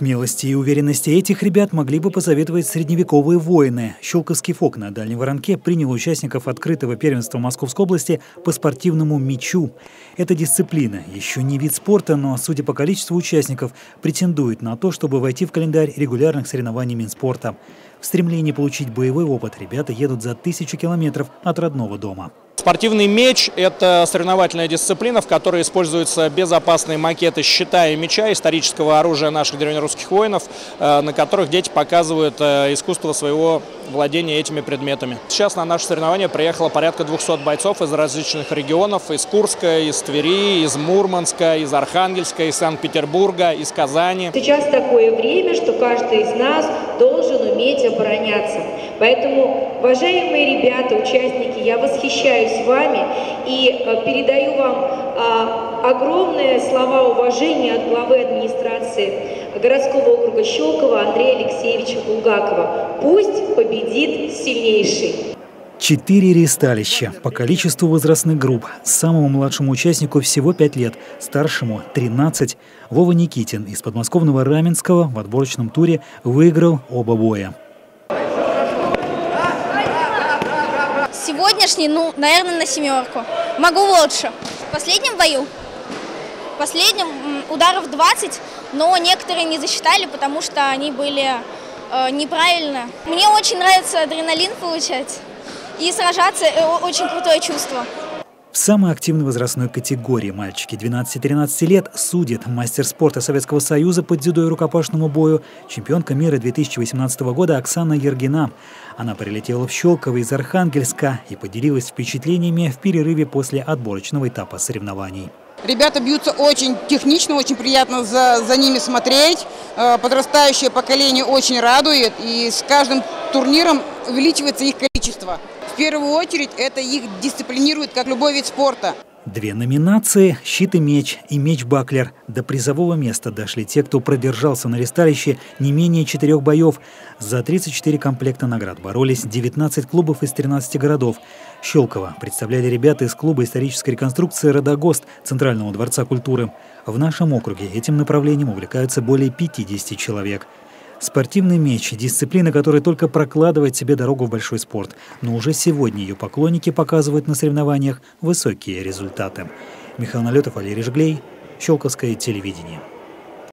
Смелости и уверенности этих ребят могли бы посоветовать средневековые воины. Щелковский ФОК на Дальней Воронке принял участников открытого первенства Московской области по спортивному мячу. Эта дисциплина еще не вид спорта, но, судя по количеству участников, претендует на то, чтобы войти в календарь регулярных соревнований Минспорта. В стремлении получить боевой опыт ребята едут за 1000 километров от родного дома. Спортивный мяч – это соревновательная дисциплина, в которой используются безопасные макеты щита и мяча, исторического оружия наших древнерусских воинов, на которых дети показывают искусство своего владения этими предметами. Сейчас на наше соревнование приехало порядка 200 бойцов из различных регионов – из Курска, из Твери, из Мурманска, из Архангельска, из Санкт-Петербурга, из Казани. Сейчас такое время, что каждый из нас должен уметь обороняться. Поэтому, уважаемые ребята, участники, я восхищаюсь вами и передаю вам огромные слова уважения от главы администрации городского округа Щёлково Андрея Алексеевича Булгакова. Пусть победит сильнейший. 4 ресталища по количеству возрастных групп. Самому младшему участнику всего 5 лет, старшему – 13. Вова Никитин из подмосковного Раменского в отборочном туре выиграл оба боя. Сегодняшний, ну, наверное, на 7. Могу лучше. В последнем бою, ударов 20, но некоторые не засчитали, потому что они были неправильно. Мне очень нравится адреналин получать и сражаться, очень крутое чувство. В самой активной возрастной категории мальчики 12-13 лет судит мастер спорта Советского Союза по дзюдо и рукопашному бою, чемпионка мира 2018 года Оксана Ергина. Она прилетела в Щелково из Архангельска и поделилась впечатлениями в перерыве после отборочного этапа соревнований. Ребята бьются очень технично, очень приятно за ними смотреть. Подрастающее поколение очень радует, и с каждым турниром увеличивается их количество. В первую очередь это их дисциплинирует, как любой вид спорта. 2 номинации – «Щит и меч-баклер». До призового места дошли те, кто продержался на ресталище не менее 4 боев. За 34 комплекта наград боролись 19 клубов из 13 городов. Щелково представляли ребята из клуба исторической реконструкции «Родогост» Центрального дворца культуры. В нашем округе этим направлением увлекаются более 50 человек. Спортивный мяч – дисциплина, которая только прокладывает себе дорогу в большой спорт. Но уже сегодня ее поклонники показывают на соревнованиях высокие результаты. Михаил Налетов, Валерий Жглей, Щелковское телевидение.